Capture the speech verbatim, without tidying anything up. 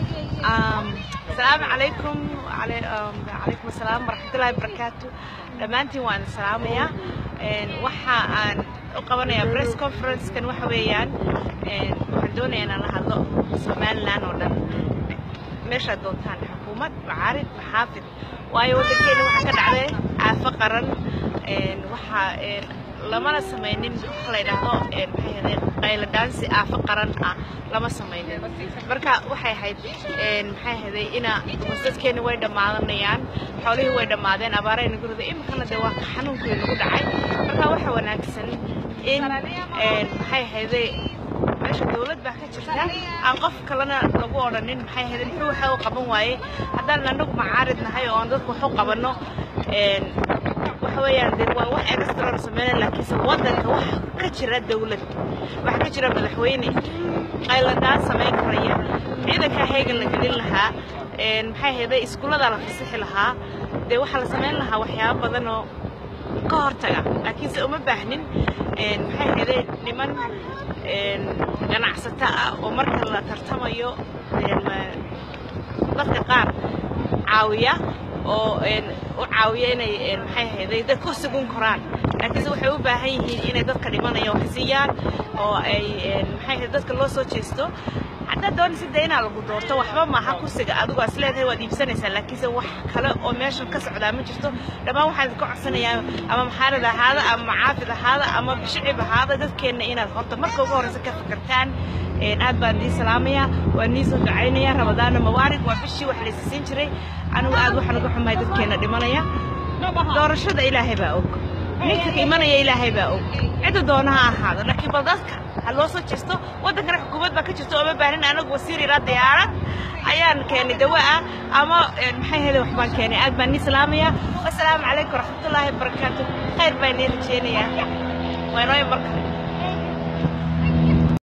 السلام عليكم وعليكم السلام ورحمة الله وبركاته. دمانتي وأنا سلامية وحان أقبلنا بريس كونفرنس كان وحويان وحدوني أنا لهذا سمان لان ولا مش هدونتان حكومة معارض محافظ وأيوة ذكي وحكد عليه عفقرا وح لما أنا سميني مخلي لهذا بحيث قيل دانسي عفقرا لما سميني بركة وحي حيد بحيث إنا مستس كان ويدا معلميان حوله ويدا معدين أبارين يقولوا ذي مكان دواء حنون كل نقول عين marka waxa wanaagsan in ee maxay haday meesha dawlad baa ka jirta aan qof kalena lagu oranin maxay haday inuu waxa uu qaban waaye hadaan lagu macaaridnahay oo aan dadku wax u qabano ee waxa weeyaan dad waa wax extra sameeyay laakiin wadanka wax ka jira dawlad wax ka jira madaxweyne ayladaa sameeyay kariya ciidanka heegan la gelin lahaa ee maxay haday iskuulada la fasixi lahaa de waxa la sameeyay lahaa waxyaabo badan oo كهرتاع، لكن سأقوم بهنن محيرين لمن أنا عصتها ومركز لا ترتمى يو لطقار عاوية وعاوية إن محيرين ده كوس يكون قران، لكن سأقوم بهنن إن ده كلمة يوحزيان وإن محيرين ده كله صوتيستو. هذا دون سيدنا القدر تو حبا ما حكوسك أدوق أسلحة ودي بسنة سلكي سو حكلا أميرش كسر عدامي جستو لما واحد كوع سنة يا أما محارب هذا أما عافظ هذا أما بشعب هذا ده كنا إنا الخطة مركو قارس كفكرتان أدبان دي سلامية والنيس عينيا رمضان موارد وفشي وحليس سنتري أنا وأدو حنقول حماي ده كنا دمانيا دور شد إلى هباؤك نيك إيمانيا إلى هباؤك عدو دونها هذا لكن بذكر هلو صوت جستو ودك أنا حكومة بقى جستو أما بعدين أنا وسيري راد ديارات أيان كان دواء أما محيه وحبان كان أدبني سلامية والسلام عليكم ورحمة الله وبركاته خير بيني رجينيا وينوي بركة.